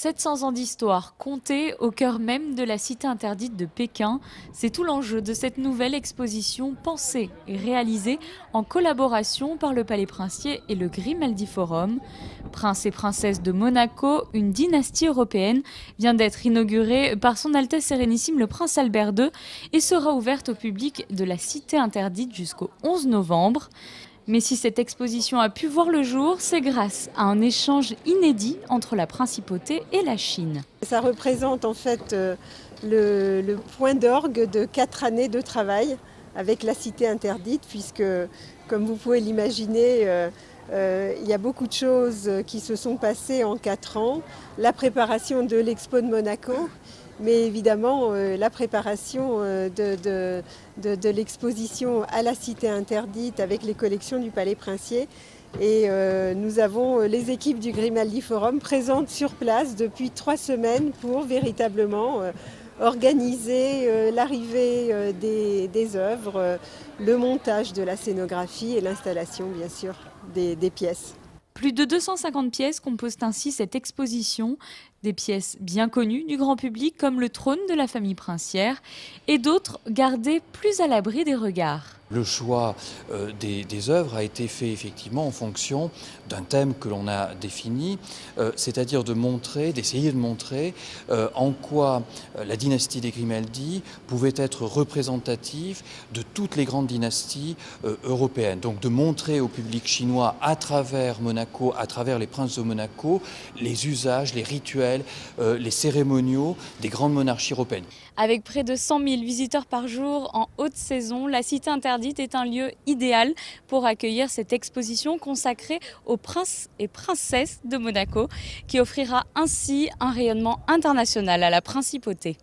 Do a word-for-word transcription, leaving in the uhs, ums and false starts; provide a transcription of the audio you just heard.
sept cents ans d'histoire comptée au cœur même de la Cité Interdite de Pékin. C'est tout l'enjeu de cette nouvelle exposition pensée et réalisée en collaboration par le Palais Princier et le Grimaldi Forum. Prince et princesse de Monaco, une dynastie européenne, vient d'être inaugurée par son Altesse Sérénissime le Prince Albert deux et sera ouverte au public de la Cité Interdite jusqu'au onze novembre. Mais si cette exposition a pu voir le jour, c'est grâce à un échange inédit entre la Principauté et la Chine. Ça représente en fait le, le point d'orgue de quatre années de travail avec la Cité Interdite, puisque, comme vous pouvez l'imaginer, euh, euh, il y a beaucoup de choses qui se sont passées en quatre ans. La préparation de l'Expo de Monaco, mais évidemment euh, la préparation euh, de, de, de, de l'exposition à la Cité Interdite avec les collections du Palais Princier. Et euh, nous avons les équipes du Grimaldi Forum présentes sur place depuis trois semaines pour véritablement euh, organiser euh, l'arrivée euh, des, des œuvres, euh, le montage de la scénographie et l'installation bien sûr des, des pièces. Plus de deux cent cinquante pièces composent ainsi cette exposition, des pièces bien connues du grand public comme le trône de la famille princière et d'autres gardées plus à l'abri des regards. Le choix euh, des, des œuvres a été fait effectivement en fonction d'un thème que l'on a défini, euh, c'est-à-dire de montrer, d'essayer de montrer euh, en quoi euh, la dynastie des Grimaldi pouvait être représentative de toutes les grandes dynasties euh, européennes. Donc de montrer au public chinois à travers Monaco, à travers les princes de Monaco, les usages, les rituels, euh, les cérémoniaux des grandes monarchies européennes. Avec près de cent mille visiteurs par jour en haute saison, la Cité Interdite est un lieu idéal pour accueillir cette exposition consacrée aux princes et princesses de Monaco, qui offrira ainsi un rayonnement international à la Principauté.